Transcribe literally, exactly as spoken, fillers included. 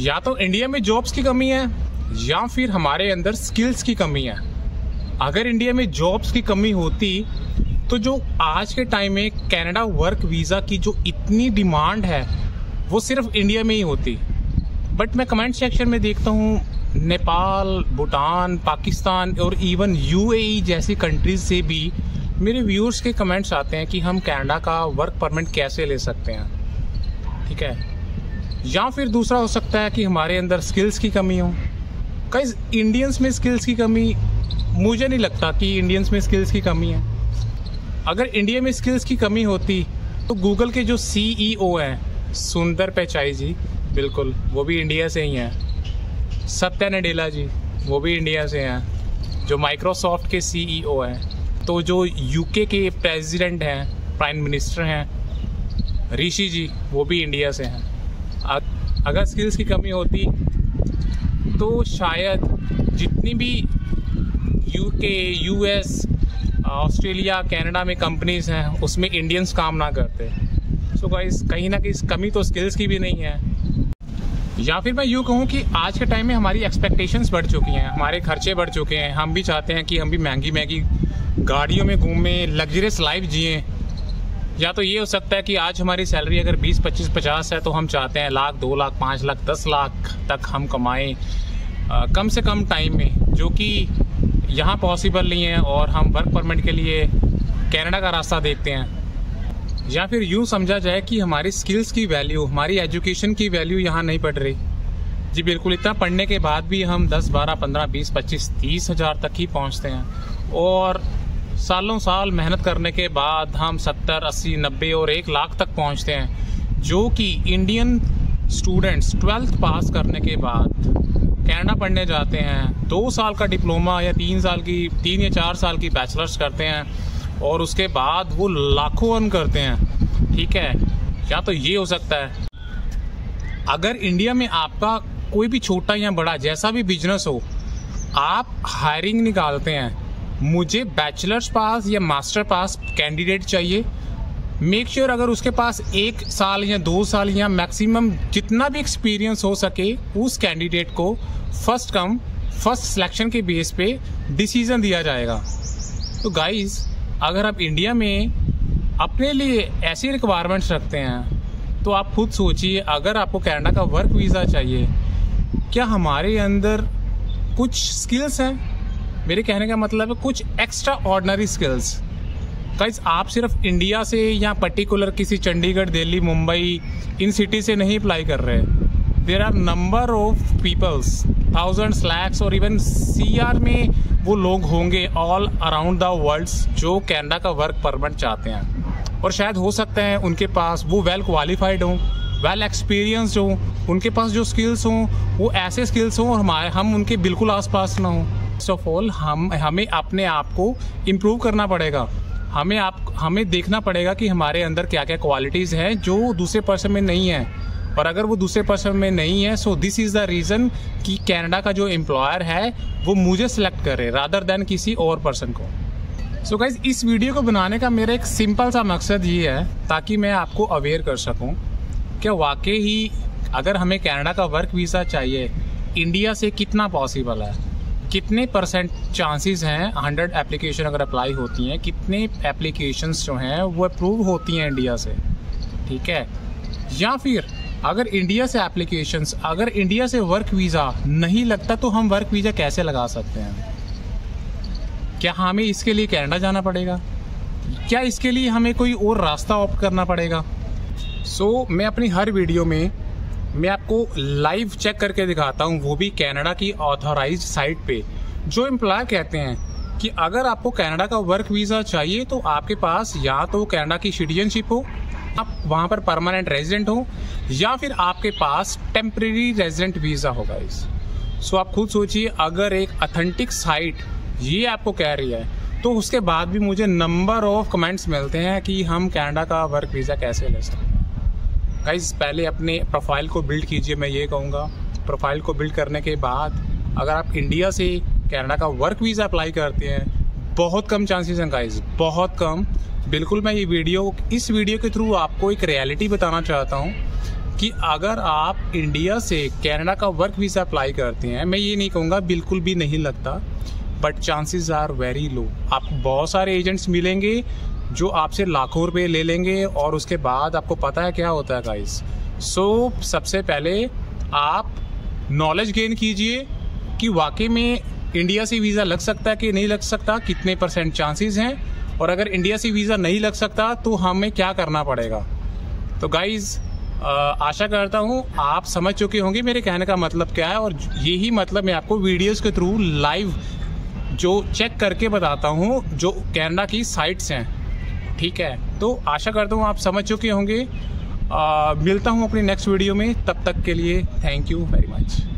या तो इंडिया में जॉब्स की कमी है या फिर हमारे अंदर स्किल्स की कमी है। अगर इंडिया में जॉब्स की कमी होती तो जो आज के टाइम में कनाडा वर्क वीज़ा की जो इतनी डिमांड है वो सिर्फ इंडिया में ही होती। बट मैं कमेंट सेक्शन में देखता हूँ नेपाल, भूटान, पाकिस्तान और इवन यूएई जैसी कंट्रीज से भी मेरे व्यूअर्स के कमेंट्स आते हैं कि हम कनाडा का वर्क परमिट कैसे ले सकते हैं, ठीक है। या फिर दूसरा हो सकता है कि हमारे अंदर स्किल्स की कमी हो। गाइस, इंडियंस में स्किल्स की कमी, मुझे नहीं लगता कि इंडियंस में स्किल्स की कमी है। अगर इंडिया में स्किल्स की कमी होती तो गूगल के जो सीईओ हैं सुंदर पिचाई जी, बिल्कुल वो भी इंडिया से ही हैं। सत्या नडेला जी, वो भी इंडिया से हैं, जो माइक्रोसॉफ्ट के सीईओ हैं। तो जो यूके के प्रेसिडेंट हैं, प्राइम मिनिस्टर हैं ऋषि जी, वो भी इंडिया से हैं। अगर स्किल्स की कमी होती तो शायद जितनी भी यूके, यूएस, ऑस्ट्रेलिया, कनाडा में कंपनीज हैं उसमें इंडियंस काम ना करते। सो गाइस, कहीं ना कहीं कमी तो स्किल्स की भी नहीं है। या फिर मैं यूँ कहूँ कि आज के टाइम में हमारी एक्सपेक्टेशंस बढ़ चुकी हैं, हमारे खर्चे बढ़ चुके हैं। हम भी चाहते हैं कि हम भी महंगी महंगी गाड़ियों में घूमें, लग्जरियस लाइफ जिए। या तो ये हो सकता है कि आज हमारी सैलरी अगर बीस, पच्चीस, पचास है तो हम चाहते हैं लाख, दो लाख, पाँच लाख, दस लाख तक हम कमाएँ कम से कम टाइम में, जो कि यहाँ पॉसिबल नहीं है। और हम वर्क परमिट के लिए कनाडा का रास्ता देखते हैं। या फिर यूँ समझा जाए कि हमारी स्किल्स की वैल्यू, हमारी एजुकेशन की वैल्यू यहाँ नहीं पड़ रही। जी बिल्कुल, इतना पढ़ने के बाद भी हम दस, बारह, पंद्रह, बीस, पच्चीस, तीस हज़ार तक ही पहुँचते हैं। और सालों साल मेहनत करने के बाद हम सत्तर, अस्सी, नब्बे और एक लाख तक पहुँचते हैं, जो कि इंडियन स्टूडेंट्स ट्वेल्थ पास करने के बाद कनाडा पढ़ने जाते हैं, दो साल का डिप्लोमा या तीन साल की तीन या चार साल की बैचलर्स करते हैं और उसके बाद वो लाखों अर्न करते हैं, ठीक है। या तो ये हो सकता है। अगर इंडिया में आपका कोई भी छोटा या बड़ा जैसा भी बिजनेस हो, आप हायरिंग निकालते हैं, मुझे बैचलर्स पास या मास्टर पास कैंडिडेट चाहिए। मेक श्योर अगर उसके पास एक साल या दो साल या मैक्सिमम जितना भी एक्सपीरियंस हो सके, उस कैंडिडेट को फर्स्ट कम फर्स्ट सिलेक्शन के बेस पे डिसीजन दिया जाएगा। तो गाइस, अगर आप इंडिया में अपने लिए ऐसी रिक्वायरमेंट्स रखते हैं तो आप खुद सोचिए, अगर आपको कनाडा का वर्क वीज़ा चाहिए, क्या हमारे अंदर कुछ स्किल्स हैं? मेरे कहने का मतलब है कुछ एक्स्ट्रा ऑर्डिनरी स्किल्स। गाइस, आप सिर्फ इंडिया से या पर्टिकुलर किसी चंडीगढ़, दिल्ली, मुंबई, इन सिटी से नहीं अप्लाई कर रहे। There are number of peoples, thousands, lakhs और इवन सीआर में वो लोग होंगे ऑल अराउंड द वर्ल्ड्स जो कनाडा का वर्क परमिट चाहते हैं। और शायद हो सकता है उनके पास वो वेल क्वालिफाइड हों, वेल एक्सपीरियंसड हों, उनके पास जो स्किल्स हों वो ऐसे स्किल्स हों हमारे हम उनके बिल्कुल आस पास ना हों। फर्स्ट ऑफ ऑल हम हमें अपने आप को इम्प्रूव करना पड़ेगा। हमें आप हमें देखना पड़ेगा कि हमारे अंदर क्या क्या क्वालिटीज़ हैं जो दूसरे पर्सन में नहीं है। और अगर वो दूसरे पर्सन में नहीं है, so this is the reason कि कनाडा का जो एम्प्लॉयर है वो मुझे सेलेक्ट करे रादर देन किसी और पर्सन को। सो so गाइज़, इस वीडियो को बनाने का मेरा एक सिंपल सा मकसद ये है ताकि मैं आपको अवेयर कर सकूँ कि वाकई ही अगर हमें कनाडा का वर्क वीज़ा चाहिए, इंडिया से कितना पॉसिबल है, कितने परसेंट चांसेस हैं, हंड्रेड एप्लीकेशन अगर अप्लाई होती हैं, कितने एप्लीकेशंस जो हैं वो अप्रूव होती हैं इंडिया से, ठीक है। या फिर अगर इंडिया से एप्लीकेशंस, अगर इंडिया से वर्क वीज़ा नहीं लगता तो हम वर्क वीज़ा कैसे लगा सकते हैं? क्या हमें इसके लिए कनाडा जाना पड़ेगा? क्या इसके लिए हमें कोई और रास्ता ऑप्ट करना पड़ेगा? सो so, मैं अपनी हर वीडियो में मैं आपको लाइव चेक करके दिखाता हूँ, वो भी कनाडा की ऑथोराइज्ड साइट पे, जो एम्प्लॉयर कहते हैं कि अगर आपको कनाडा का वर्क वीज़ा चाहिए तो आपके पास या तो कनाडा की सिटीजनशिप हो, आप वहाँ पर परमानेंट रेजिडेंट हो, या फिर आपके पास टेम्प्रेरी रेजिडेंट वीज़ा होगा। इस सो आप खुद सोचिए, अगर एक ऑथेंटिक साइट ये आपको कह रही है तो उसके बाद भी मुझे नंबर ऑफ कमेंट्स मिलते हैं कि हम कनाडा का वर्क वीज़ा कैसे ले सकते हैं। गाइस, पहले अपने प्रोफाइल को बिल्ड कीजिए, मैं ये कहूँगा। प्रोफाइल को बिल्ड करने के बाद अगर आप इंडिया से कनाडा का वर्क वीज़ा अप्लाई करते हैं, बहुत कम चांसेस हैं गाइस, बहुत कम। बिल्कुल, मैं ये वीडियो इस वीडियो के थ्रू आपको एक रियलिटी बताना चाहता हूँ कि अगर आप इंडिया से कनाडा का वर्क वीज़ा अप्लाई करते हैं, मैं ये नहीं कहूँगा बिल्कुल भी नहीं लगता, but chances are very low. आपको बहुत सारे एजेंट्स मिलेंगे जो आपसे लाखों रुपए ले लेंगे और उसके बाद आपको पता है क्या होता है गाइस। सो so, सबसे पहले आप नॉलेज गेन कीजिए कि वाकई में इंडिया से वीज़ा लग सकता है कि नहीं लग सकता, कितने परसेंट चांसेस हैं, और अगर इंडिया से वीज़ा नहीं लग सकता तो हमें क्या करना पड़ेगा। तो गाइज़ आशा करता हूँ आप समझ चुके होंगे मेरे कहने का मतलब क्या है, और यही मतलब मैं आपको वीडियोज़ के थ्रू लाइव जो चेक करके बताता हूँ जो कनाडा की साइट्स हैं, ठीक है। तो आशा करता हूँ आप समझ चुके होंगे। आ, मिलता हूँ अपनी नेक्स्ट वीडियो में, तब तक के लिए थैंक यू वेरी मच।